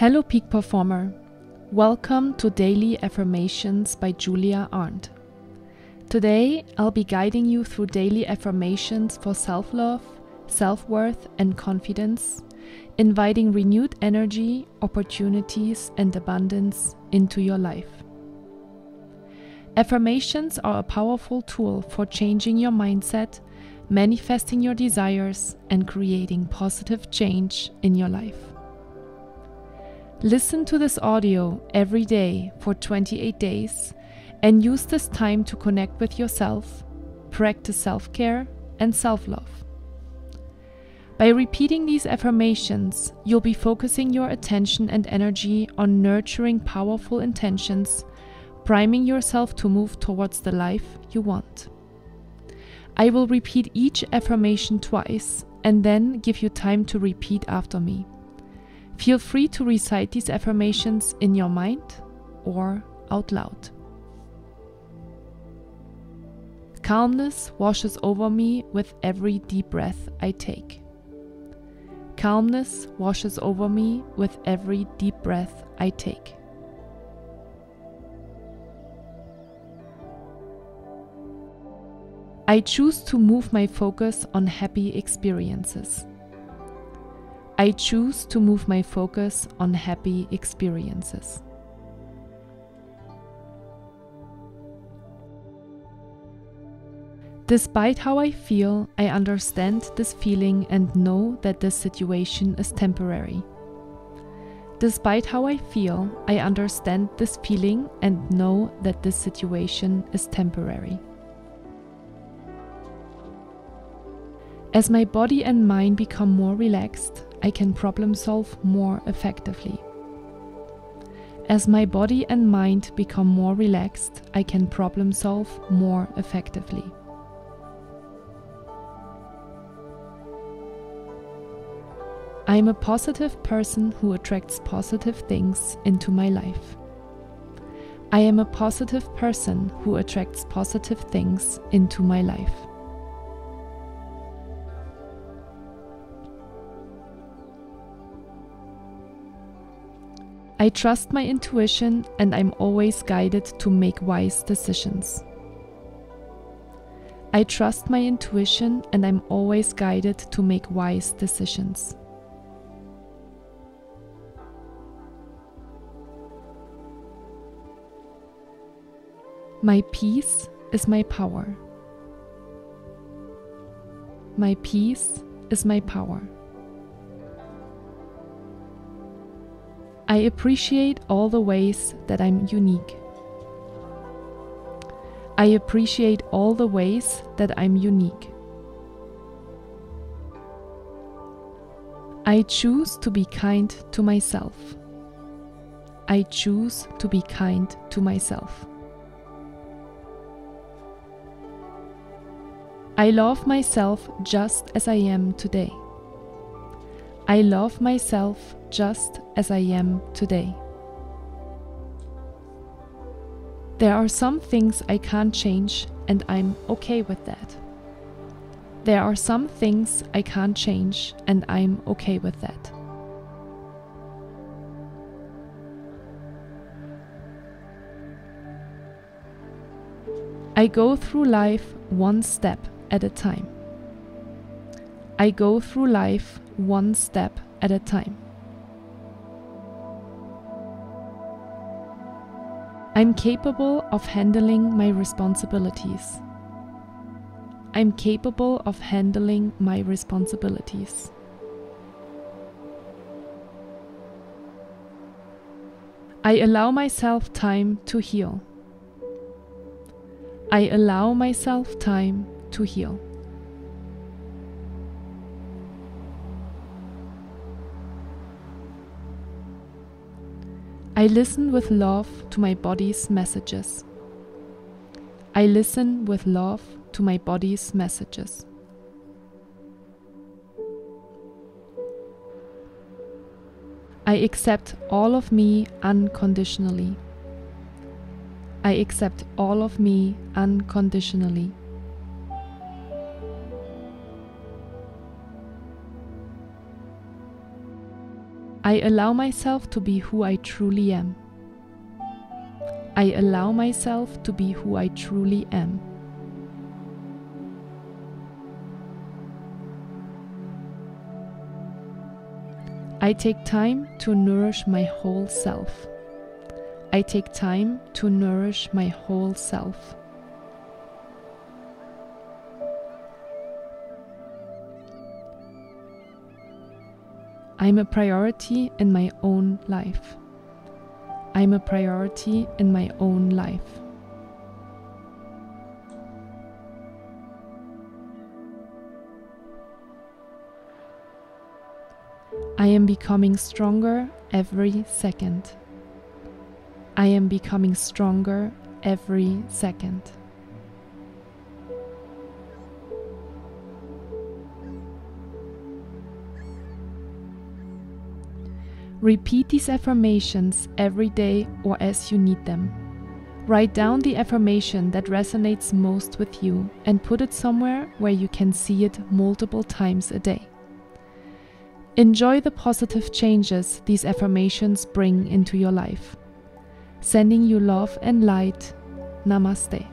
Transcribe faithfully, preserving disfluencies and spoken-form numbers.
Hello peak performer, welcome to Daily Affirmations by Julia Arndt. Today I'll be guiding you through daily affirmations for self-love, self-worth and confidence, inviting renewed energy, opportunities and abundance into your life. Affirmations are a powerful tool for changing your mindset, manifesting your desires and creating positive change in your life. Listen to this audio every day for twenty-eight days and use this time to connect with yourself, practice self-care and self-love. By repeating these affirmations, you'll be focusing your attention and energy on nurturing powerful intentions, priming yourself to move towards the life you want. I will repeat each affirmation twice and then give you time to repeat after me. Feel free to recite these affirmations in your mind or out loud. Calmness washes over me with every deep breath I take. Calmness washes over me with every deep breath I take. I choose to move my focus on happy experiences. I choose to move my focus on happy experiences. Despite how I feel, I understand this feeling and know that this situation is temporary. Despite how I feel, I understand this feeling and know that this situation is temporary. As my body and mind become more relaxed, I can problem solve more effectively. As my body and mind become more relaxed, I can problem solve more effectively. I am a positive person who attracts positive things into my life. I am a positive person who attracts positive things into my life. I trust my intuition and I'm always guided to make wise decisions. I trust my intuition and I'm always guided to make wise decisions. My peace is my power. My peace is my power. I appreciate all the ways that I'm unique. I appreciate all the ways that I'm unique. I choose to be kind to myself. I choose to be kind to myself. I love myself just as I am today. I love myself just as I am today. There are some things I can't change and I'm okay with that. There are some things I can't change and I'm okay with that. I go through life one step at a time. I go through life one step at a time. I'm capable of handling my responsibilities. I'm capable of handling my responsibilities. I allow myself time to heal. I allow myself time to heal. I listen with love to my body's messages. I listen with love to my body's messages. I accept all of me unconditionally. I accept all of me unconditionally. I I allow myself to be who I truly am. I allow myself to be who I truly am. I take time to nourish my whole self. I take time to nourish my whole self. I'm a priority in my own life. I'm a priority in my own life. I am becoming stronger every second. I am becoming stronger every second. Repeat these affirmations every day or as you need them. Write down the affirmation that resonates most with you and put it somewhere where you can see it multiple times a day. Enjoy the positive changes these affirmations bring into your life. Sending you love and light. Namaste.